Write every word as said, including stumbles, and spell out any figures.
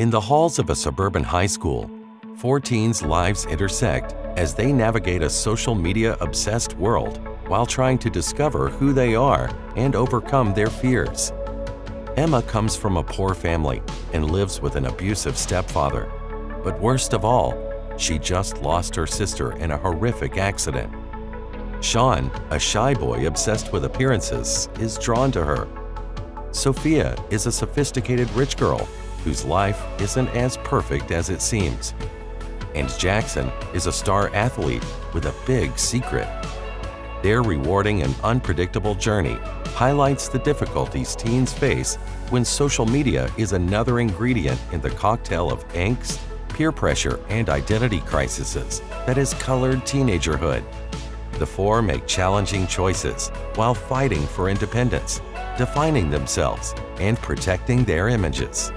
In the halls of a suburban high school, four teens' lives intersect as they navigate a social media-obsessed world while trying to discover who they are and overcome their fears. Emma comes from a poor family and lives with an abusive stepfather. But worst of all, she just lost her sister in a horrific accident. Sean, a shy boy obsessed with appearances, is drawn to her. Sophia is a sophisticated rich girl whose life isn't as perfect as it seems. And Jackson is a star athlete with a big secret. Their rewarding and unpredictable journey highlights the difficulties teens face when social media is another ingredient in the cocktail of angst, peer pressure, and identity crises that has colored teenagerhood. The four make challenging choices while fighting for independence, defining themselves, and protecting their images.